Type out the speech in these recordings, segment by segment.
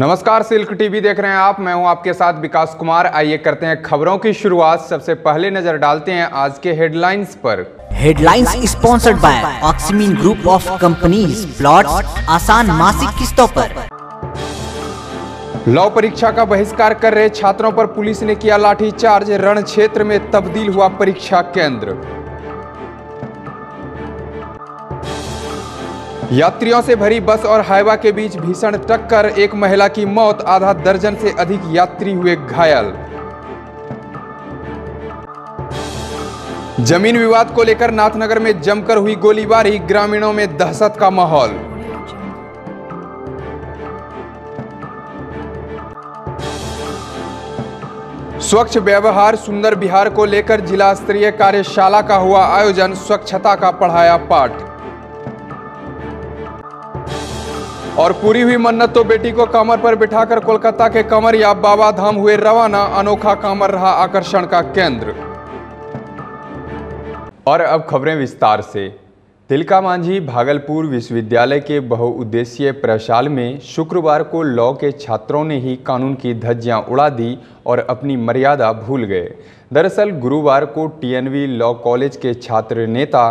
नमस्कार, silk TV देख रहे हैं आप। मैं हूं आपके साथ विकास कुमार। आइए करते हैं खबरों की शुरुआत। सबसे पहले नजर डालते हैं आज के हेडलाइंस पर। Headlines sponsored by Oxymin group of companies. Plots आसान मासिक किस्तों पर। लॉ परीक्षा का बहिष्कार कर रहे छात्रों पर पुलिस ने किया लाठीचार्ज। रण क्षेत्र में तब्दील हुआ परीक्षा केंद्र। यात्रियों से भरी बस और हाईवा के बीच भीषण टक्कर, एक महिला की मौत, आधा दर्जन से अधिक यात्री हुए घायल। जमीन विवाद को लेकर नाथनगर में जमकर हुई गोलीबारी, ग्रामीणों में दहशत का माहौल। स्वच्छ व्यवहार सुंदर बिहार को लेकर जिला स्तरीय कार्यशाला का हुआ आयोजन, स्वच्छता का पढ़ाया पाठ। और पूरी हुई मन्नत तो बेटी को कमर पर बिठाकर कोलकाता के कमरिया बाबा धाम हुए रवाना, अनोखा कांवर रहा आकर्षण का केंद्र। और अब खबरें विस्तार से। तिलका मांझी भागलपुर विश्वविद्यालय के बहुउद्देशीय प्रयोगशाला में शुक्रवार को लॉ के छात्रों ने ही कानून की धज्जियां उड़ा दी और अपनी मर्यादा भूल गए। दरअसल गुरुवार को टीएनवी लॉ कॉलेज के छात्र नेता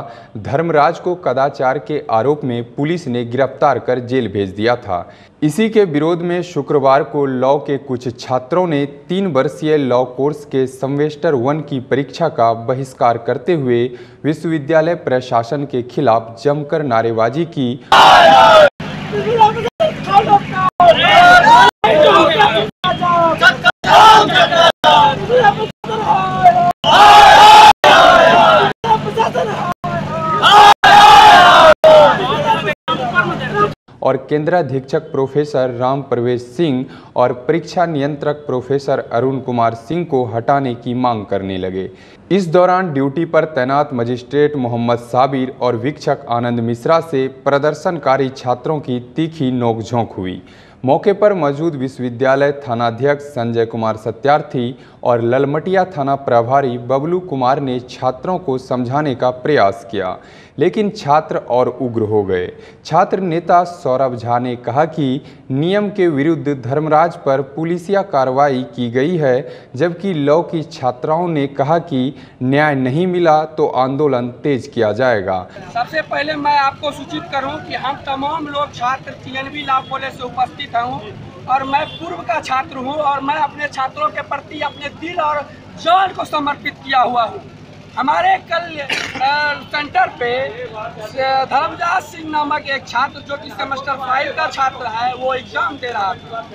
धर्मराज को कदाचार के आरोप में पुलिस ने गिरफ्तार कर जेल भेज दिया था। इसी के विरोध में शुक्रवार को लॉ के कुछ छात्रों ने 3 वर्षीय लॉ कोर्स के सेमेस्टर 1 की परीक्षा का बहिष्कार करते हुए विश्वविद्यालय प्रशासन के खिलाफ जमकर नारेबाजी की। और केंद्राधीक्षक प्रोफेसर राम प्रवेश सिंह और परीक्षा नियंत्रक प्रोफेसर अरुण कुमार सिंह को हटाने की मांग करने लगे। इस दौरान ड्यूटी पर तैनात मजिस्ट्रेट मोहम्मद साबिर और वीक्षक आनंद मिश्रा से प्रदर्शनकारी छात्रों की तीखी नोकझोंक हुई। मौके पर मौजूद विश्वविद्यालय थानाध्यक्ष संजय कुमार सत्यार्थी और ललमटिया थाना प्रभारी बबलू कुमार ने छात्रों को समझाने का प्रयास किया, लेकिन छात्र और उग्र हो गए। छात्र नेता सौरभ झा ने कहा कि नियम के विरुद्ध धर्मराज पर पुलिसिया कार्रवाई की गई है, जबकि लॉ की छात्राओं ने कहा कि न्याय नहीं मिला तो आंदोलन तेज किया जाएगा। सबसे पहले मैं आपको सूचित करूं कि हम तमाम लोग छात्र टीएनवी लॉ कॉलेज से उपस्थित हूं और मैं पूर्व का छात्र हूं और मैं अपने छात्रों के प्रति अपने दिल और जान को समर्पित किया हुआ हूं। हमारे कल सेंटर पे धर्मराज सिंह नामक एक छात्र जो कि सेमेस्टर 5 का छात्र है, वो एग्ज़ाम दे रहा था।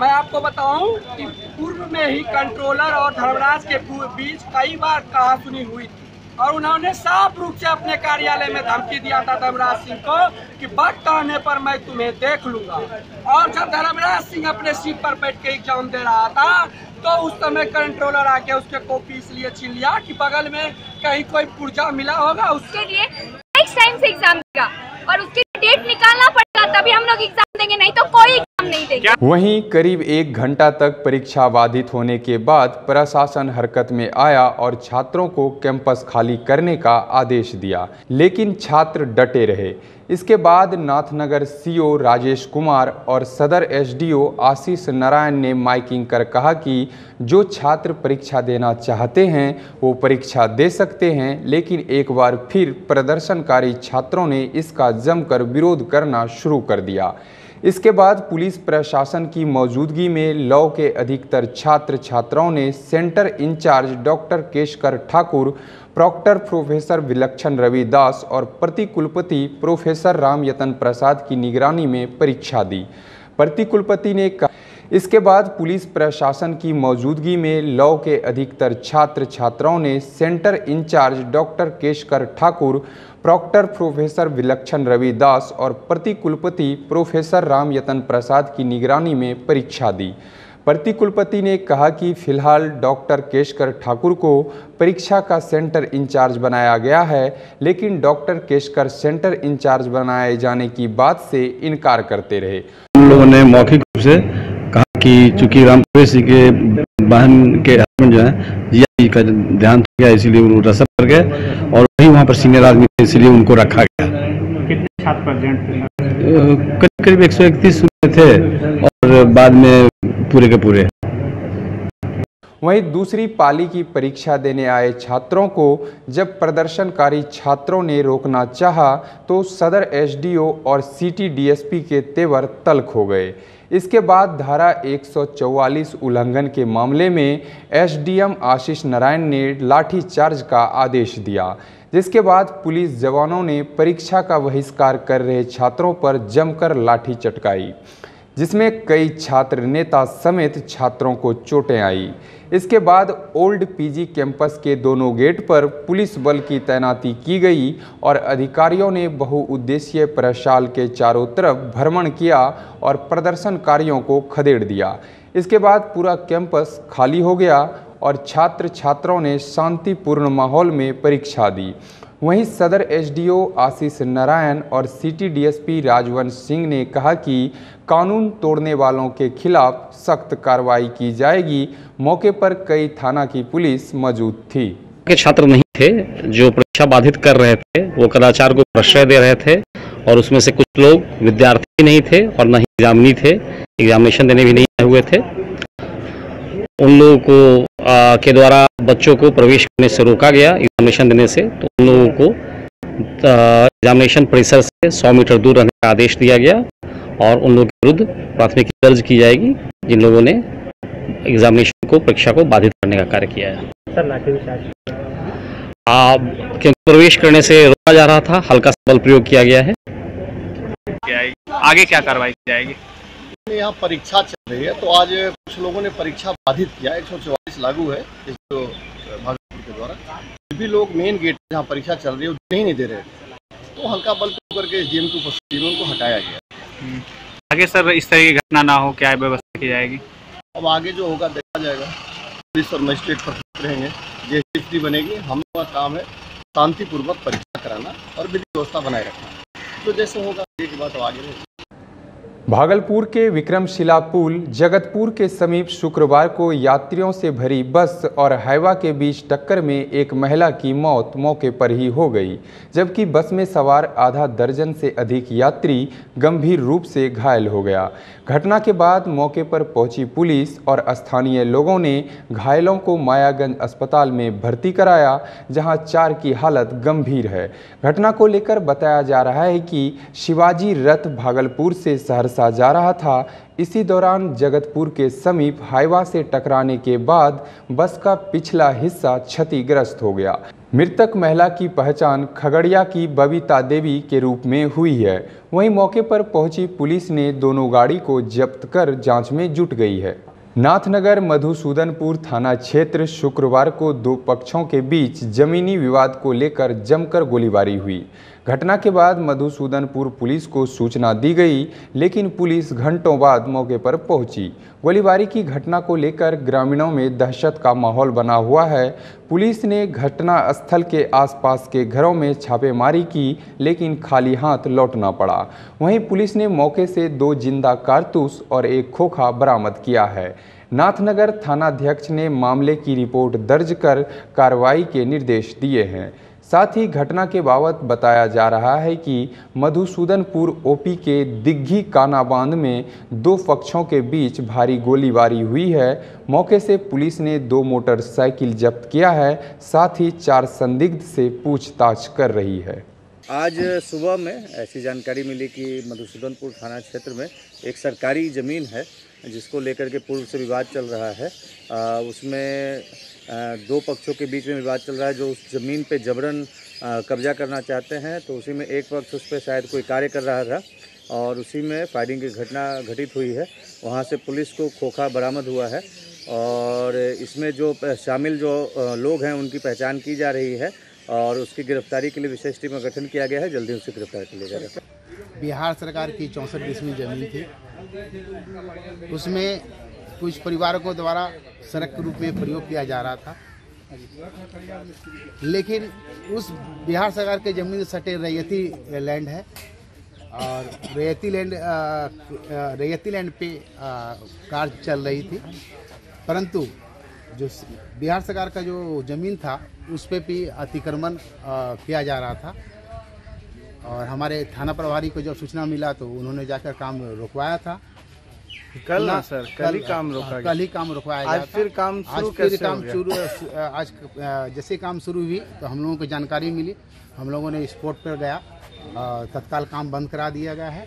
मैं आपको बताऊं कि पूर्व में ही कंट्रोलर और धर्मराज के बीच कई बार कहासुनी हुई थी और उन्होंने साफ रूप से अपने कार्यालय में धमकी दिया था धर्मराज सिंह को कि वक्त आने पर मैं तुम्हें देख लूँगा। और जब धर्मराज सिंह अपने सीट पर बैठ के एग्जाम दे रहा था तो उस समय कंट्रोलर आके उसके कॉपी इसलिए छीन लिया कि बगल में कहीं कोई पुर्जा मिला होगा, उसके लिए नेक्स्ट टाइम से एग्जाम देगा और उसकी डेट निकालना पड़ेगा, तभी हम लोग एग्जाम देंगे, नहीं तो कोई नहीं देगा। वहीं करीब 1 घंटा तक परीक्षा बाधित होने के बाद प्रशासन हरकत में आया और छात्रों को कैंपस खाली करने का आदेश दिया, लेकिन छात्र डटे रहे। इसके बाद नाथनगर सीओ राजेश कुमार और सदर एसडीओ आशीष नारायण ने माइकिंग कर कहा कि जो छात्र परीक्षा देना चाहते हैं वो परीक्षा दे सकते हैं, लेकिन एक बार फिर प्रदर्शनकारी छात्रों ने इसका जमकर विरोध करना शुरू कर दिया। इसके बाद पुलिस प्रशासन की मौजूदगी में लॉ के अधिकतर छात्र छात्राओं ने centre in charge doctor Keshkar Thakur, proctor professor Vilakshan Ravidas और प्रतिकुलपति प्रोफेसर रामयतन प्रसाद की निगरानी में परीक्षा दी। प्रतिकुलपति ने कहा इसके बाद पुलिस प्रशासन की मौजूदगी में लॉ के अधिकतर छात्र छात्राओं ने centre in charge doctor Keshkar Thakur, proctor professor Vilakshan Ravidas और प्रतिकुलपति प्रोफेसर रामयतन प्रसाद की निगरानी में परीक्षा दी। प्रतिकुलपति ने कहा कि फिलहाल डॉक्टर केशकर ठाकुर को परीक्षा का सेंटर इंचार्ज बनाया गया है, लेकिन डॉक्टर केशकर सेंटर इंचार्ज बनाए जाने की बात से इनकार करते रहे। हम लोगों ने मौखिक रूप से कहा कि चूँकि राम प्रवेश सिंह के बहन के हस्बैंड जो है जीआई का ध्यान गया, इसीलिए उनको रेफर कर गए और वहीं वहाँ पर सीनियर आदमी थे, इसलिए उनको रखा गया। कितने छात्र करीब करीब 131 थे और बाद में पूरे के पूरे। वहीं दूसरी पाली की परीक्षा देने आए छात्रों को जब प्रदर्शनकारी छात्रों ने रोकना चाहा तो सदर एसडीओ और सिटी डीएसपी के तेवर तल्ख हो गए। इसके बाद धारा 144 उल्लंघन के मामले में एसडीएम आशीष नारायण ने लाठीचार्ज का आदेश दिया, जिसके बाद पुलिस जवानों ने परीक्षा का बहिष्कार कर रहे छात्रों पर जमकर लाठी चटकाई, जिसमें कई छात्र नेता समेत छात्रों को चोटें आई। इसके बाद ओल्ड पीजी कैंपस के दोनों गेट पर पुलिस बल की तैनाती की गई और अधिकारियों ने बहुउद्देशीय प्रशाल के चारों तरफ भ्रमण किया और प्रदर्शनकारियों को खदेड़ दिया। इसके बाद पूरा कैंपस खाली हो गया और छात्र छात्राओं ने शांतिपूर्ण माहौल में परीक्षा दी। वहीं सदर एसडीओ आशीष नारायण और सिटी डीएसपी राजवन सिंह ने कहा कि कानून तोड़ने वालों के खिलाफ सख्त कार्रवाई की जाएगी। मौके पर कई थाना की पुलिस मौजूद थी। के छात्र नहीं थे जो परीक्षा बाधित कर रहे थे, वो कदाचार को प्रश्रय दे रहे थे और उसमें से कुछ लोग विद्यार्थी नहीं थे और न ही एग्जामिनी थे, एग्जामिनेशन देने भी नहीं आए हुए थे। उन लोगों को के द्वारा बच्चों को प्रवेश करने से रोका गया एग्जामिनेशन देने से, तो उन लोगों को एग्जामिनेशन परिसर से 100 मीटर दूर रहने का आदेश दिया गया और उन लोगों के विरुद्ध प्राथमिकी दर्ज की जाएगी जिन लोगों ने एग्जामिनेशन को परीक्षा को बाधित करने का कार्य किया है। क्योंकि प्रवेश करने से रोका जा रहा था, हल्का सा बल प्रयोग किया गया है। आगे क्या कार्रवाई की जाएगी? यहाँ परीक्षा चल रही है तो आज कुछ लोगों ने परीक्षा बाधित किया। 144 लागू है इस जो भागलपुर के द्वारा, फिर भी लोग मेन गेट जहाँ परीक्षा चल रही है उतने ही नहीं दे रहे, तो हल्का बल करके एसडीएम को हटाया गया। आगे सर इस तरह की घटना ना हो, क्या व्यवस्था की जाएगी? अब आगे जो होगा देखा जाएगा। पुलिस और मजिस्ट्रेट पर रहेंगे, जेएसपी बनेगी। हमारा काम है शांतिपूर्वक परीक्षा कराना और विधि व्यवस्था बनाए रखना, तो जैसे होगा एक बात आगे रहेगी। भागलपुर के विक्रमशिला पुल जगतपुर के समीप शुक्रवार को यात्रियों से भरी बस और हाईवा के बीच टक्कर में एक महिला की मौत मौके पर ही हो गई, जबकि बस में सवार आधा दर्जन से अधिक यात्री गंभीर रूप से घायल हो गया। घटना के बाद मौके पर पहुंची पुलिस और स्थानीय लोगों ने घायलों को मायागंज अस्पताल में भर्ती कराया, जहां 4 की हालत गंभीर है। घटना को लेकर बताया जा रहा है कि शिवाजी रथ भागलपुर से सहरसा जा रहा था। इसी दौरान जगतपुर के समीप हाईवा से टकराने के बाद बस का पिछला हिस्सा क्षतिग्रस्त हो गया। मृतक महिला की पहचान खगड़िया की बबीता देवी के रूप में हुई है। वहीं मौके पर पहुंची पुलिस ने दोनों गाड़ी को जब्त कर जांच में जुट गई है। नाथनगर मधुसूदनपुर थाना क्षेत्र शुक्रवार को दो पक्षों के बीच जमीनी विवाद को लेकर जमकर गोलीबारी हुई। घटना के बाद मधुसूदनपुर पुलिस को सूचना दी गई, लेकिन पुलिस घंटों बाद मौके पर पहुंची। गोलीबारी की घटना को लेकर ग्रामीणों में दहशत का माहौल बना हुआ है। पुलिस ने घटना स्थल के आसपास के घरों में छापेमारी की, लेकिन खाली हाथ लौटना पड़ा। वहीं पुलिस ने मौके से 2 जिंदा कारतूस और एक खोखा बरामद किया है। नाथनगर थानाध्यक्ष ने मामले की रिपोर्ट दर्ज कर कार्रवाई के निर्देश दिए हैं। साथ ही घटना के बाबत बताया जा रहा है कि मधुसूदनपुर ओपी के दिग्घी काना बांध में 2 पक्षों के बीच भारी गोलीबारी हुई है। मौके से पुलिस ने 2 मोटरसाइकिल जब्त किया है, साथ ही 4 संदिग्ध से पूछताछ कर रही है। आज सुबह में ऐसी जानकारी मिली कि मधुसूदनपुर थाना क्षेत्र में एक सरकारी ज़मीन है जिसको लेकर के पूर्व से विवाद चल रहा है। उसमें 2 पक्षों के बीच में विवाद चल रहा है जो उस ज़मीन पे जबरन कब्जा करना चाहते हैं, तो उसी में एक पक्ष उस पर शायद कोई कार्य कर रहा था और उसी में फायरिंग की घटना घटित हुई है। वहाँ से पुलिस को खोखा बरामद हुआ है और इसमें जो शामिल जो लोग हैं उनकी पहचान की जा रही है और उसकी गिरफ्तारी के लिए विशेष टीम का गठन किया गया है। जल्दी उसकी गिरफ्तार के लिए जाएगा। बिहार सरकार की 64 बीसवीं जमीन थी, उसमें कुछ परिवारों को द्वारा सड़क के रूप में प्रयोग किया जा रहा था, लेकिन उस बिहार सरकार के जमीन सटे रैयती लैंड है और रैयती लैंड पे कार्य चल रही थी, परंतु जो बिहार सरकार का जो जमीन था उस पे भी अतिक्रमण किया जा रहा था। और हमारे थाना प्रभारी को जब सूचना मिला तो उन्होंने जाकर काम रुकवाया था। कल ना सर, कल ही काम रोका, कल ही काम रुकवाया। आज फिर काम शुरू, आज जैसे काम शुरू हुई तो हम लोगों को जानकारी मिली, हम लोगों ने स्पॉट पर गया, तत्काल काम बंद करा दिया गया है।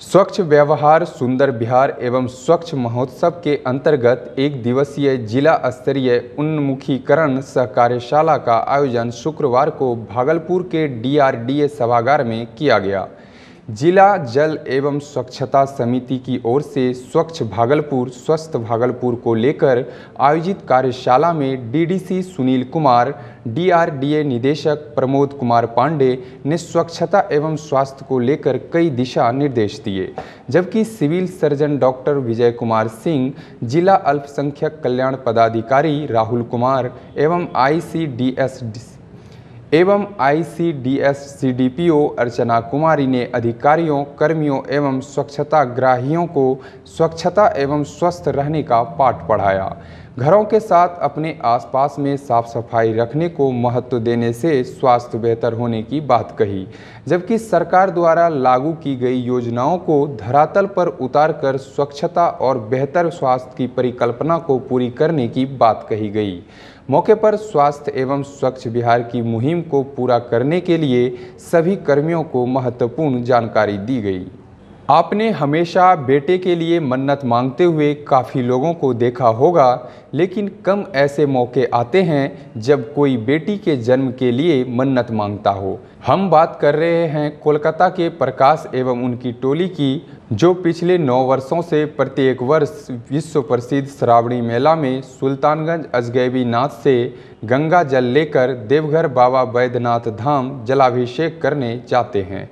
स्वच्छ व्यवहार सुंदर बिहार एवं स्वच्छ महोत्सव के अंतर्गत एक दिवसीय जिला स्तरीय उन्मुखीकरण सह कार्यशाला का आयोजन शुक्रवार को भागलपुर के DRDA सभागार में किया गया। जिला जल एवं स्वच्छता समिति की ओर से स्वच्छ भागलपुर स्वस्थ भागलपुर को लेकर आयोजित कार्यशाला में DDC सुनील कुमार, DRDA निदेशक प्रमोद कुमार पांडे ने स्वच्छता एवं स्वास्थ्य को लेकर कई दिशा निर्देश दिए, जबकि civil surgeon doctor Vijay Kumar Singh, जिला अल्पसंख्यक कल्याण पदाधिकारी राहुल कुमार एवं ICDS CDPO अर्चना कुमारी ने अधिकारियों, कर्मियों एवं स्वच्छताग्राहियों को स्वच्छता एवं स्वस्थ रहने का पाठ पढ़ाया। घरों के साथ अपने आसपास में साफ सफाई रखने को महत्व देने से स्वास्थ्य बेहतर होने की बात कही, जबकि सरकार द्वारा लागू की गई योजनाओं को धरातल पर उतारकर स्वच्छता और बेहतर स्वास्थ्य की परिकल्पना को पूरी करने की बात कही गई। मौके पर स्वास्थ्य एवं स्वच्छ बिहार की मुहिम को पूरा करने के लिए सभी कर्मियों को महत्वपूर्ण जानकारी दी गई। आपने हमेशा बेटे के लिए मन्नत मांगते हुए काफ़ी लोगों को देखा होगा, लेकिन कम ऐसे मौके आते हैं जब कोई बेटी के जन्म के लिए मन्नत मांगता हो। हम बात कर रहे हैं कोलकाता के प्रकाश एवं उनकी टोली की, जो पिछले 9 वर्षों से प्रत्येक वर्ष विश्व प्रसिद्ध श्रावणी मेला में सुल्तानगंज अजगैबी नाथ से गंगा जल लेकर देवघर बाबा बैद्यनाथ धाम जलाभिषेक करने जाते हैं।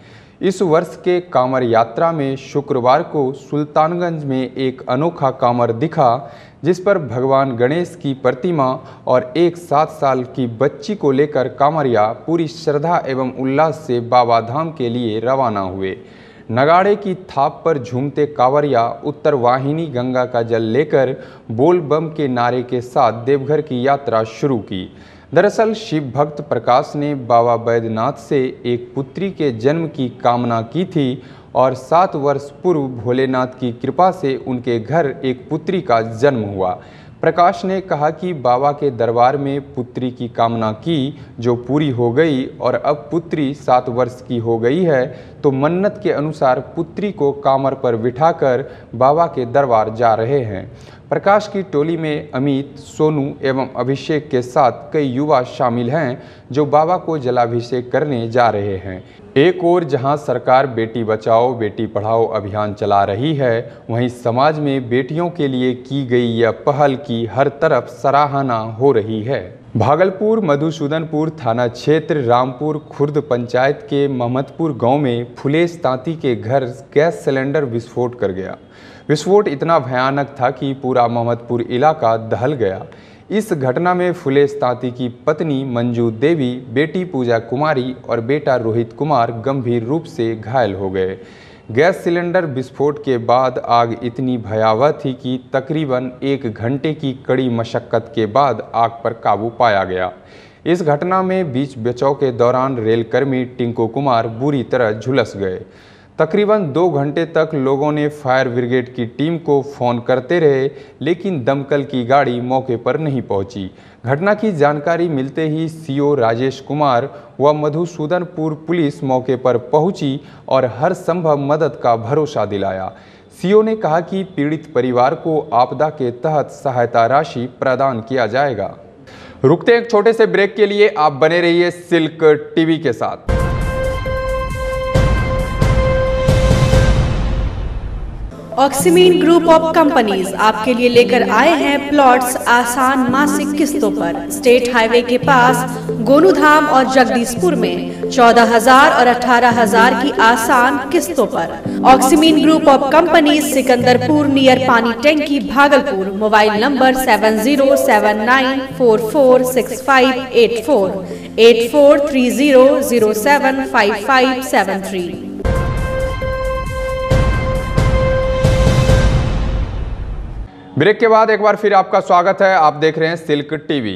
इस वर्ष के कांवड़ यात्रा में शुक्रवार को सुल्तानगंज में एक अनोखा कांवड़ दिखा, जिस पर भगवान गणेश की प्रतिमा और एक 7 साल की बच्ची को लेकर कांवड़िया पूरी श्रद्धा एवं उल्लास से बाबा धाम के लिए रवाना हुए। नगाड़े की थाप पर झूमते कांवड़िया उत्तर वाहिनी गंगा का जल लेकर बोल बम के नारे के साथ देवघर की यात्रा शुरू की। दरअसल शिव भक्त प्रकाश ने बाबा बैद्यनाथ से एक पुत्री के जन्म की कामना की थी और 7 वर्ष पूर्व भोलेनाथ की कृपा से उनके घर एक पुत्री का जन्म हुआ। प्रकाश ने कहा कि बाबा के दरबार में पुत्री की कामना की, जो पूरी हो गई और अब पुत्री 7 वर्ष की हो गई है, तो मन्नत के अनुसार पुत्री को कांवर पर बिठाकर बाबा के दरबार जा रहे हैं। प्रकाश की टोली में अमित, सोनू एवं अभिषेक के साथ कई युवा शामिल हैं, जो बाबा को जलाभिषेक करने जा रहे हैं। एक ओर जहां सरकार बेटी बचाओ बेटी पढ़ाओ अभियान चला रही है, वहीं समाज में बेटियों के लिए की गई यह पहल की हर तरफ सराहना हो रही है। भागलपुर मधुसूदनपुर थाना क्षेत्र रामपुर खुर्द पंचायत के महमदपुर गांव में फुलेश तांती के घर गैस सिलेंडर विस्फोट कर गया। विस्फोट इतना भयानक था कि पूरा महमदपुर इलाका दहल गया। इस घटना में फुलेश तांती की पत्नी मंजू देवी, बेटी पूजा कुमारी और बेटा रोहित कुमार गंभीर रूप से घायल हो गए। गैस सिलेंडर विस्फोट के बाद आग इतनी भयावह थी कि तकरीबन 1 घंटे की कड़ी मशक्कत के बाद आग पर काबू पाया गया। इस घटना में बीच बचाव के दौरान रेलकर्मी टिंको कुमार बुरी तरह झुलस गए। तकरीबन 2 घंटे तक लोगों ने फायर ब्रिगेड की टीम को फ़ोन करते रहे, लेकिन दमकल की गाड़ी मौके पर नहीं पहुंची। घटना की जानकारी मिलते ही CO राजेश कुमार व मधुसूदनपुर पुलिस मौके पर पहुंची और हर संभव मदद का भरोसा दिलाया। CO ने कहा कि पीड़ित परिवार को आपदा के तहत सहायता राशि प्रदान किया जाएगा। रुकते हैं एक छोटे से ब्रेक के लिए, आप बने रहिए सिल्क TV के साथ। ऑक्सीमिन ग्रुप ऑफ कंपनीज आपके लिए लेकर आए हैं प्लॉट्स आसान मासिक किस्तों पर। स्टेट हाईवे के पास गोनू धाम और जगदीशपुर में 14,000 और 18,000 की आसान किस्तों पर। Oxymin group of companies Sikandarpur near पानी टैंकी भागलपुर। Mobile number 7079446584 8430075573। ब्रेक के बाद एक बार फिर आपका स्वागत है, आप देख रहे हैं सिल्क TV।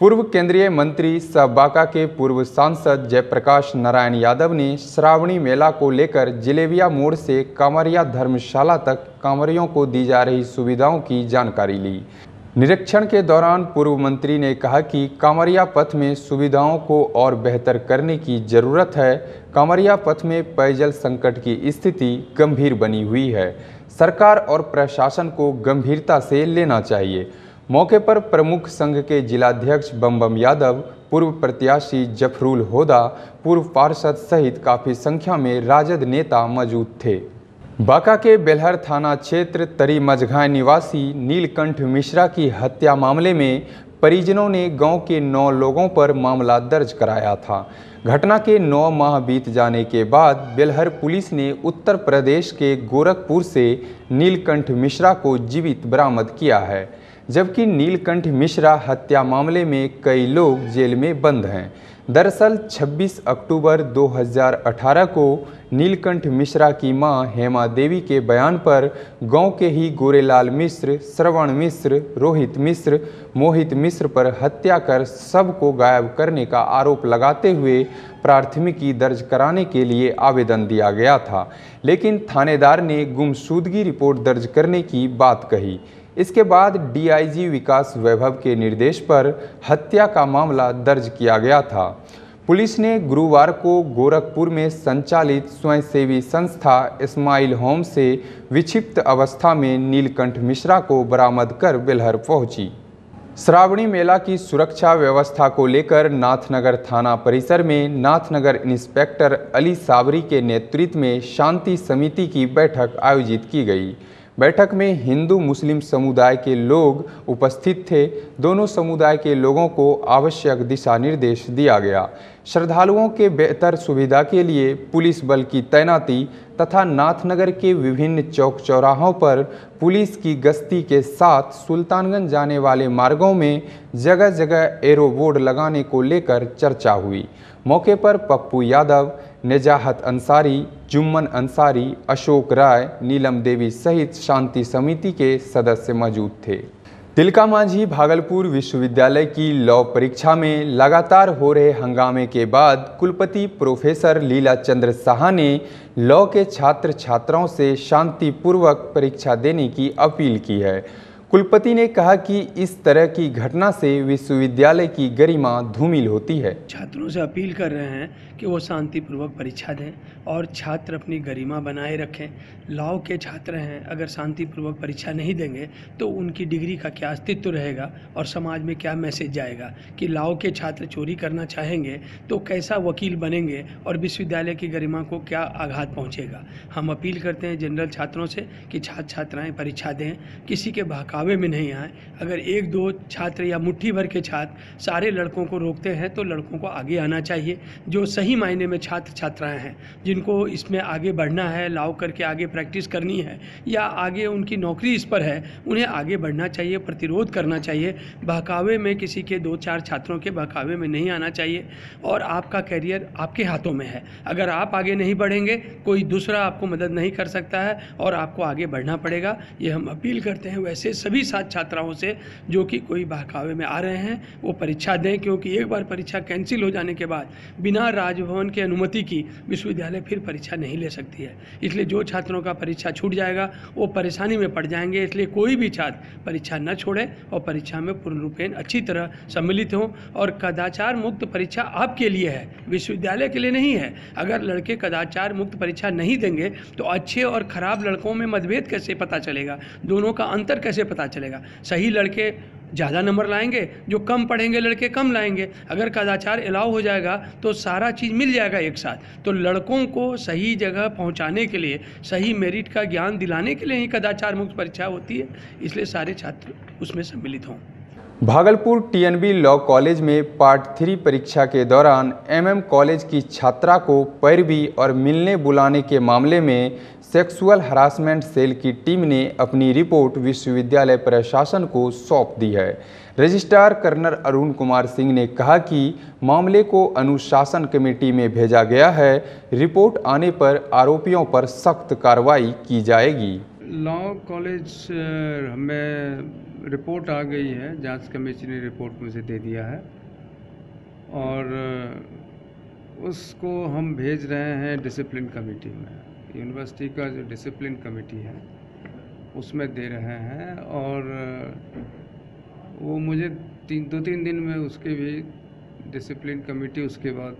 पूर्व केंद्रीय मंत्री सह बांका के पूर्व सांसद जयप्रकाश नारायण यादव ने श्रावणी मेला को लेकर जिलेबिया मोड़ से कांवरिया धर्मशाला तक कांवरियों को दी जा रही सुविधाओं की जानकारी ली। निरीक्षण के दौरान पूर्व मंत्री ने कहा कि कांवरिया पथ में सुविधाओं को और बेहतर करने की जरूरत है। कांवरिया पथ में पेयजल संकट की स्थिति गंभीर बनी हुई है, सरकार और प्रशासन को गंभीरता से लेना चाहिए। मौके पर प्रमुख संघ के जिलाध्यक्ष बम्बम यादव, पूर्व प्रत्याशी जफरुल होदा, पूर्व पार्षद सहित काफ़ी संख्या में राजद नेता मौजूद थे। बांका के बेलहर थाना क्षेत्र तरी मझगांय निवासी नीलकंठ मिश्रा की हत्या मामले में परिजनों ने गांव के 9 लोगों पर मामला दर्ज कराया था। घटना के 9 माह बीत जाने के बाद बेलहर पुलिस ने उत्तर प्रदेश के गोरखपुर से नीलकंठ मिश्रा को जीवित बरामद किया है, जबकि नीलकंठ मिश्रा हत्या मामले में कई लोग जेल में बंद हैं। दरअसल 26 अक्टूबर 2018 को नीलकंठ मिश्रा की मां हेमा देवी के बयान पर गांव के ही गोरेलाल मिश्र, श्रवण मिश्र, रोहित मिश्र, मोहित मिश्र पर हत्या कर सबको गायब करने का आरोप लगाते हुए प्राथमिकी दर्ज कराने के लिए आवेदन दिया गया था, लेकिन थानेदार ने गुमशुदगी रिपोर्ट दर्ज करने की बात कही। इसके बाद डीआईजी विकास वैभव के निर्देश पर हत्या का मामला दर्ज किया गया था। पुलिस ने गुरुवार को गोरखपुर में संचालित स्वयंसेवी संस्था इस्माइल होम से विक्षिप्त अवस्था में नीलकंठ मिश्रा को बरामद कर बेलहर पहुंची। श्रावणी मेला की सुरक्षा व्यवस्था को लेकर नाथनगर थाना परिसर में नाथनगर इंस्पेक्टर अली साबरी के नेतृत्व में शांति समिति की बैठक आयोजित की गई। बैठक में हिंदू मुस्लिम समुदाय के लोग उपस्थित थे। दोनों समुदाय के लोगों को आवश्यक दिशा निर्देश दिया गया। श्रद्धालुओं के बेहतर सुविधा के लिए पुलिस बल की तैनाती तथा नाथनगर के विभिन्न चौक चौराहों पर पुलिस की गश्ती के साथ सुल्तानगंज जाने वाले मार्गों में जगह जगह एरो बोर्ड लगाने को लेकर चर्चा हुई। मौके पर पप्पू यादव, निजाहत अंसारी, जुम्मन अंसारी, अशोक राय, नीलम देवी सहित शांति समिति के सदस्य मौजूद थे। तिलका मांझी भागलपुर विश्वविद्यालय की लॉ परीक्षा में लगातार हो रहे हंगामे के बाद कुलपति प्रोफेसर लीला चंद्र साहा ने लॉ के छात्र छात्राओं से शांतिपूर्वक परीक्षा देने की अपील की है। कुलपति ने कहा कि इस तरह की घटना से विश्वविद्यालय की गरिमा धूमिल होती है। छात्रों से अपील कर रहे हैं कि वो शांतिपूर्वक परीक्षा दें और छात्र अपनी गरिमा बनाए रखें। लॉ के छात्र हैं, अगर शांतिपूर्वक परीक्षा नहीं देंगे तो उनकी डिग्री का क्या अस्तित्व रहेगा और समाज में क्या मैसेज जाएगा कि लॉ के छात्र चोरी करना चाहेंगे तो कैसा वकील बनेंगे और विश्वविद्यालय की गरिमा को क्या आघात पहुँचेगा। हम अपील करते हैं जनरल छात्रों से कि छात्र छात्राएँ परीक्षा दें, किसी के बहकावे में नहीं आए। अगर 1-2 छात्र या मुट्ठी भर के छात्र सारे लड़कों को रोकते हैं तो लड़कों को आगे आना चाहिए। जो सही मायने में छात्र छात्राएं हैं जिनको इसमें आगे बढ़ना है, लाव करके आगे प्रैक्टिस करनी है या आगे उनकी नौकरी इस पर है, उन्हें आगे बढ़ना चाहिए, प्रतिरोध करना चाहिए। बहकावे में किसी के 2-4 छात्रों के बहकावे में नहीं आना चाहिए और आपका कैरियर आपके हाथों में है। अगर आप आगे नहीं बढ़ेंगे कोई दूसरा आपको मदद नहीं कर सकता है और आपको आगे बढ़ना पड़ेगा। ये हम अपील करते हैं वैसे सभी साथ छात्राओं से जो कि कोई बहकावे में आ रहे हैं वो परीक्षा दें, क्योंकि एक बार परीक्षा कैंसिल हो जाने के बाद बिना राजभवन के अनुमति की विश्वविद्यालय फिर परीक्षा नहीं ले सकती है। इसलिए जो छात्रों का परीक्षा छूट जाएगा वो परेशानी में पड़ जाएंगे। इसलिए कोई भी छात्र परीक्षा न छोड़े और परीक्षा में पूर्ण रूपेण अच्छी तरह सम्मिलित हों। और कदाचार मुक्त परीक्षा आपके लिए है, विश्वविद्यालय के लिए नहीं है। अगर लड़के कदाचार मुक्त परीक्षा नहीं देंगे तो अच्छे और खराब लड़कों में मतभेद कैसे पता चलेगा, दोनों का अंतर कैसे पता चलेगा। सही लड़के ज़्यादा नंबर लाएंगे, जो कम पढ़ेंगे लड़के कम लाएंगे। अगर कदाचार अलाउ हो जाएगा तो सारा चीज़ मिल जाएगा एक साथ। तो लड़कों को सही जगह पहुंचाने के लिए, सही मेरिट का ज्ञान दिलाने के लिए ही कदाचार मुक्त परीक्षा होती है। इसलिए सारे छात्र उसमें सम्मिलित हों। भागलपुर टीएनवी लॉ कॉलेज में पार्ट 3 परीक्षा के दौरान एमएम कॉलेज की छात्रा को पैरवी और मिलने बुलाने के मामले में सेक्सुअल हरासमेंट सेल की टीम ने अपनी रिपोर्ट विश्वविद्यालय प्रशासन को सौंप दी है। रजिस्ट्रार कर्नल अरुण कुमार सिंह ने कहा कि मामले को अनुशासन कमेटी में भेजा गया है। रिपोर्ट आने पर आरोपियों पर सख्त कार्रवाई की जाएगी। लॉ कॉलेज हमें रिपोर्ट आ गई है, जांच कमेटी ने रिपोर्ट मुझे दे दिया है। और उसको हम भेज रहे हैं डिसिप्लिन कमेटी में। यूनिवर्सिटी का जो डिसिप्लिन कमेटी है उसमें दे रहे हैं, और वो मुझे दो तीन दिन में उसके भी डिसिप्लिन कमेटी उसके बाद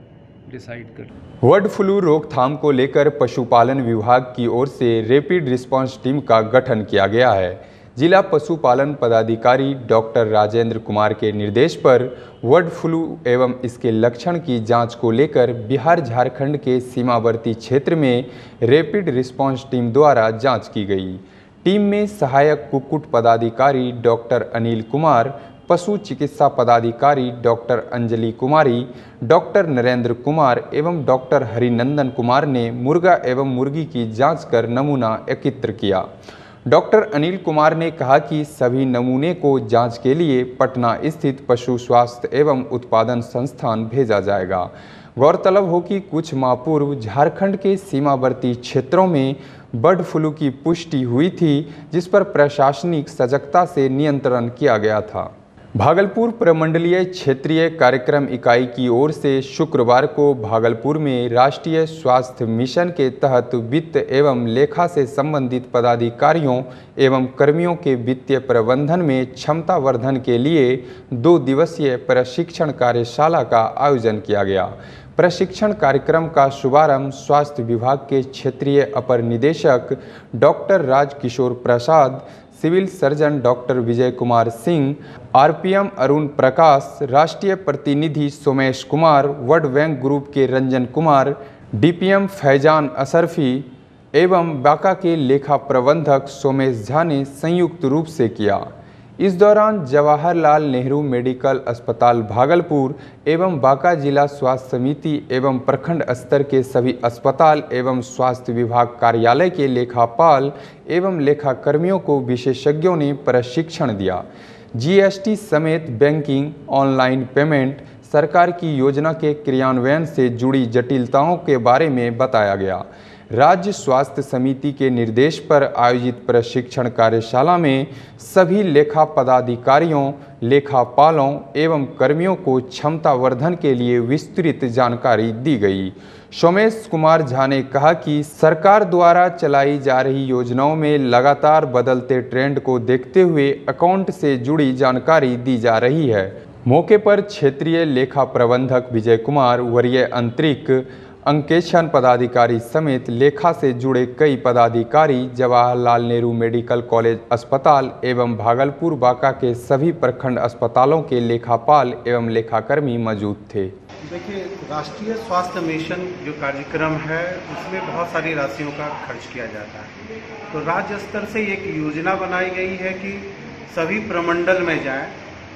डिसाइड कर। बर्ड फ्लू रोकथाम को लेकर पशुपालन विभाग की ओर से रैपिड रिस्पांस टीम का गठन किया गया है। जिला पशुपालन पदाधिकारी डॉक्टर राजेंद्र कुमार के निर्देश पर बर्ड फ्लू एवं इसके लक्षण की जांच को लेकर बिहार झारखंड के सीमावर्ती क्षेत्र में रैपिड रिस्पांस टीम द्वारा जांच की गई। टीम में सहायक कुक्कुट पदाधिकारी डॉक्टर अनिल कुमार, पशु चिकित्सा पदाधिकारी डॉक्टर अंजलि कुमारी, डॉक्टर नरेंद्र कुमार एवं डॉक्टर हरिनंदन कुमार ने मुर्गा एवं मुर्गी की जांच कर नमूना एकत्र किया। डॉक्टर अनिल कुमार ने कहा कि सभी नमूने को जांच के लिए पटना स्थित पशु स्वास्थ्य एवं उत्पादन संस्थान भेजा जाएगा। गौरतलब हो कि कुछ माह पूर्व झारखंड के सीमावर्ती क्षेत्रों में बर्ड फ्लू की पुष्टि हुई थी, जिस पर प्रशासनिक सजगता से नियंत्रण किया गया था। भागलपुर प्रमंडलीय क्षेत्रीय कार्यक्रम इकाई की ओर से शुक्रवार को भागलपुर में राष्ट्रीय स्वास्थ्य मिशन के तहत वित्त एवं लेखा से संबंधित पदाधिकारियों एवं कर्मियों के वित्तीय प्रबंधन में क्षमता वर्धन के लिए 2 दिवसीय प्रशिक्षण कार्यशाला का आयोजन किया गया। प्रशिक्षण कार्यक्रम का शुभारंभ स्वास्थ्य विभाग के क्षेत्रीय अपर निदेशक doctor Rajkishore Prasad, civil surgeon doctor Vijay Kumar Singh, RPM Arun Prakash, राष्ट्रीय प्रतिनिधि Somesh Kumar, world bank group के रंजन कुमार, डीपीएम फैजान अशरफी एवं बाका के लेखा प्रबंधक सोमेश झा ने संयुक्त रूप से किया। इस दौरान जवाहरलाल नेहरू मेडिकल अस्पताल भागलपुर एवं बांका जिला स्वास्थ्य समिति एवं प्रखंड स्तर के सभी अस्पताल एवं स्वास्थ्य विभाग कार्यालय के लेखापाल एवं लेखाकर्मियों को विशेषज्ञों ने प्रशिक्षण दिया। जीएसटी समेत बैंकिंग, ऑनलाइन पेमेंट, सरकार की योजना के क्रियान्वयन से जुड़ी जटिलताओं के बारे में बताया गया। राज्य स्वास्थ्य समिति के निर्देश पर आयोजित प्रशिक्षण कार्यशाला में सभी लेखा पदाधिकारियों, लेखापालों एवं कर्मियों को क्षमता वर्धन के लिए विस्तृत जानकारी दी गई। सोमेश कुमार झा ने कहा कि सरकार द्वारा चलाई जा रही योजनाओं में लगातार बदलते ट्रेंड को देखते हुए अकाउंट से जुड़ी जानकारी दी जा रही है। मौके पर क्षेत्रीय लेखा प्रबंधक विजय कुमार, वरीय अंतरिक अंकेक्षण पदाधिकारी समेत लेखा से जुड़े कई पदाधिकारी जवाहरलाल नेहरू मेडिकल कॉलेज अस्पताल एवं भागलपुर बांका के सभी प्रखंड अस्पतालों के लेखापाल एवं लेखाकर्मी मौजूद थे। देखिए, राष्ट्रीय स्वास्थ्य मिशन जो कार्यक्रम है उसमें बहुत सारी राशियों का खर्च किया जाता है, तो राज्य स्तर से एक योजना बनाई गई है कि सभी प्रमंडल में जाएँ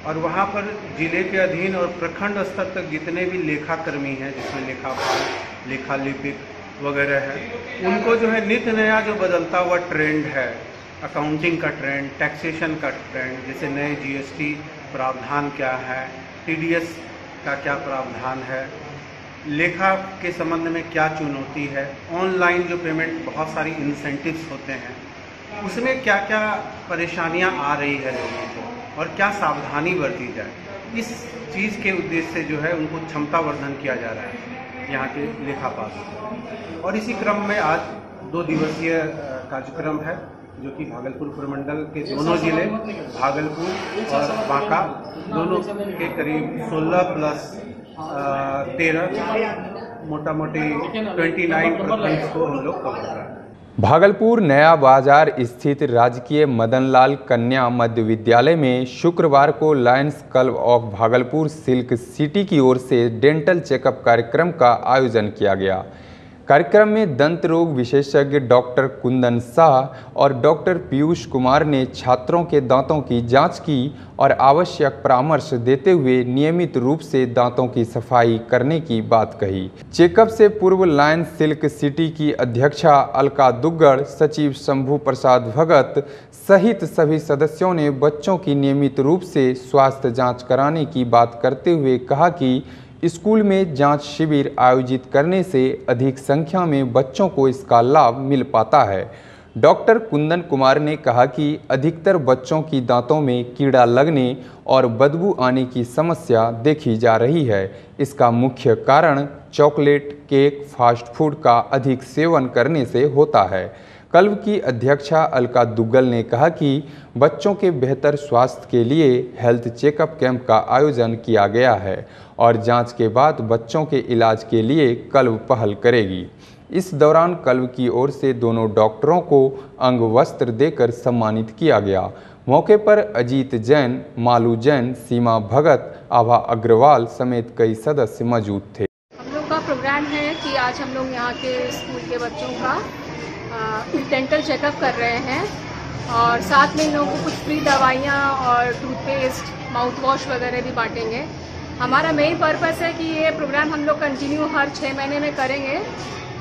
और वहाँ पर जिले के अधीन और प्रखंड स्तर तक जितने भी लेखाकर्मी हैं, जिसमें लेखापाल, लेखा लिपिक वगैरह है, उनको जो है नित्य नया जो बदलता हुआ ट्रेंड है, अकाउंटिंग का ट्रेंड, टैक्सेशन का ट्रेंड, जैसे नए जीएसटी प्रावधान क्या है, टीडीएस का क्या प्रावधान है, लेखा के संबंध में क्या चुनौती है, ऑनलाइन जो पेमेंट बहुत सारी इंसेंटिव्स होते हैं उसमें क्या क्या परेशानियाँ आ रही है लोगों को और क्या सावधानी बरती जाए, इस चीज़ के उद्देश्य से जो है उनको क्षमता वर्धन किया जा रहा है यहाँ के लेखापाल। और इसी क्रम में आज 2 दिवसीय कार्यक्रम है जो कि भागलपुर प्रमंडल के दोनों जिले भागलपुर और बांका दोनों के करीब 16 + 13 मोटा मोटी 29 प्रखंड को हम लोग कवर कर रहे हैं। भागलपुर नया बाजार स्थित राजकीय मदनलाल कन्या मध्य विद्यालय में शुक्रवार को Lions club of Bhagalpur silk city की ओर से डेंटल चेकअप कार्यक्रम का आयोजन किया गया। कार्यक्रम में दंत रोग विशेषज्ञ डॉक्टर कुंदन शाह और डॉक्टर पीयूष कुमार ने छात्रों के दांतों की जांच की और आवश्यक परामर्श देते हुए नियमित रूप से दांतों की सफाई करने की बात कही। चेकअप से पूर्व लायंस सिल्क सिटी की अध्यक्षा अलका दुग्गड़, सचिव शंभू प्रसाद भगत सहित सभी सदस्यों ने बच्चों की नियमित रूप से स्वास्थ्य जाँच कराने की बात करते हुए कहा कि स्कूल में जांच शिविर आयोजित करने से अधिक संख्या में बच्चों को इसका लाभ मिल पाता है। डॉक्टर कुंदन कुमार ने कहा कि अधिकतर बच्चों की दांतों में कीड़ा लगने और बदबू आने की समस्या देखी जा रही है। इसका मुख्य कारण चॉकलेट, केक, फास्ट फूड का अधिक सेवन करने से होता है। क्लब की अध्यक्षा अलका दुग्गल ने कहा कि बच्चों के बेहतर स्वास्थ्य के लिए हेल्थ चेकअप कैंप का आयोजन किया गया है और जांच के बाद बच्चों के इलाज के लिए क्लब पहल करेगी। इस दौरान क्लब की ओर से दोनों डॉक्टरों को अंग वस्त्र देकर सम्मानित किया गया। मौके पर अजीत जैन, मालू जैन, सीमा भगत, आभा अग्रवाल समेत कई सदस्य मौजूद थे। हम लोग का प्रोग्राम है कि आज हम लोग यहाँ के स्कूल के बच्चों का डेंटल चेकअप कर रहे हैं और साथ में इन लोगों को कुछ फ्री दवाइयाँ और टूथपेस्ट, माउथ वॉश वगैरह भी बांटेंगे। हमारा मेन पर्पस है कि ये प्रोग्राम हम लोग कंटिन्यू हर 6 महीने में करेंगे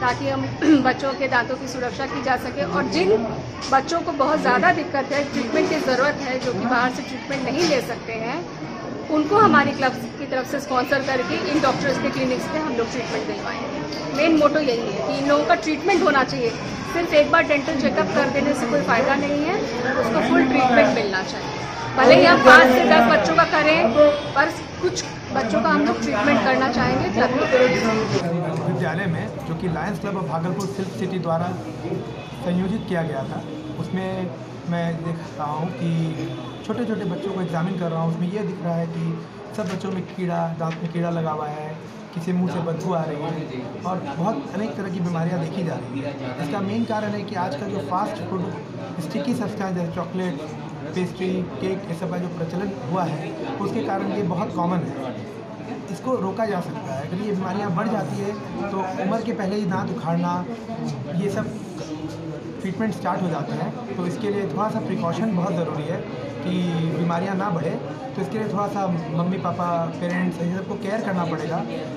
ताकि हम बच्चों के दांतों की सुरक्षा की जा सके और जिन बच्चों को बहुत ज़्यादा दिक्कत है, ट्रीटमेंट की ज़रूरत है, जो कि बाहर से ट्रीटमेंट नहीं ले सकते हैं, उनको हमारे क्लब की तरफ से स्पॉन्सर करके इन डॉक्टर्स के क्लिनिक्स पे हम लोग ट्रीटमेंट दिलवाएंगे। मेन मोटो यही है कि इन लोगों का ट्रीटमेंट होना चाहिए। सिर्फ एक बार डेंटल चेकअप कर देने से कोई फ़ायदा नहीं है, उसको फुल ट्रीटमेंट मिलना चाहिए। भले ही हम 5 से 10 बच्चों का करें, पर कुछ बच्चों का हम लोग ट्रीटमेंट करना चाहेंगे। विश्वविद्यालय में जो कि Lions club of Bhagalpur silk city द्वारा संयोजित किया गया था, उसमें मैं देख रहा हूँ कि छोटे छोटे बच्चों को एग्जामिन कर रहा हूँ, उसमें यह दिख रहा है कि सब बच्चों में कीड़ा, दांत में कीड़ा लगा हुआ है, किसी मुंह से बदबू आ रही है और बहुत अनेक तरह की बीमारियां देखी जा रही है। इसका मेन कारण है कि आज का जो फास्ट फूड, स्टिकी सब्सटेंस जैसे चॉकलेट, पेस्ट्री, केक, ये सब का जो प्रचलन हुआ है, उसके कारण ये बहुत कॉमन है। इसको रोका जा सकता है। अगर ये बीमारियां बढ़ जाती है तो उम्र के पहले ही दांत उखाड़ना, ये सब ट्रीटमेंट स्टार्ट हो जाता है। तो इसके लिए थोड़ा सा प्रिकॉशन बहुत ज़रूरी है कि बीमारियां ना बढ़े। तो इसके लिए थोड़ा सा मम्मी पापा, पेरेंट्स, इन सबको केयर करना पड़ेगा।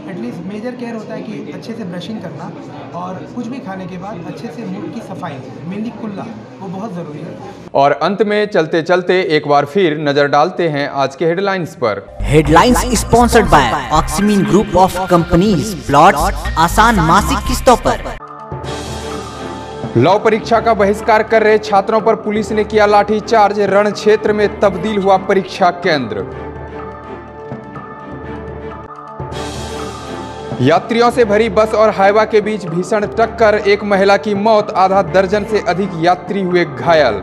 एटलीस्ट मेजर केयर होता है कि अच्छे से ब्रशिंग करना और कुछ भी खाने के बाद अच्छे से मुंह की सफाई, मेनली कुल्ला, वो बहुत ज़रूरी है। और अंत में चलते चलते एक बार फिर नजर डालते हैं आज के हेडलाइंस पर। Headlines sponsored by Oxymin group of companies. Plot आसान मासिक किस्तों पर। लॉ परीक्षा का बहिष्कार कर रहे छात्रों पर पुलिस ने किया लाठीचार्ज, रण क्षेत्र में तब्दील हुआ परीक्षा केंद्र। यात्रियों से भरी बस और हाईवा के बीच भीषण टक्कर, एक महिला की मौत, आधा दर्जन से अधिक यात्री हुए घायल।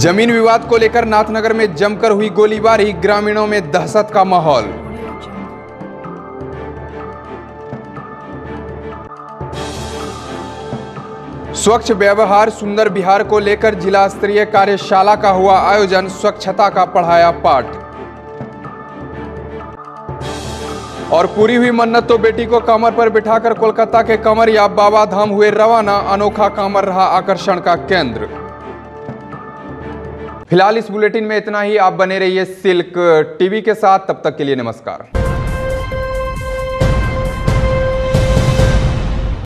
जमीन विवाद को लेकर नाथनगर में जमकर हुई गोलीबारी, ग्रामीणों में दहशत का माहौल। स्वच्छ व्यवहार सुंदर बिहार को लेकर जिला स्तरीय कार्यशाला का हुआ आयोजन, स्वच्छता का पढ़ाया पाठ। और पूरी हुई मन्नत तो बेटी को कमर पर बिठाकर कोलकाता के कमरिया बाबा धाम हुए रवाना, अनोखा कामर रहा आकर्षण का केंद्र। फिलहाल इस बुलेटिन में इतना ही। आप बने रहिए सिल्क टीवी के साथ, तब तक के लिए नमस्कार।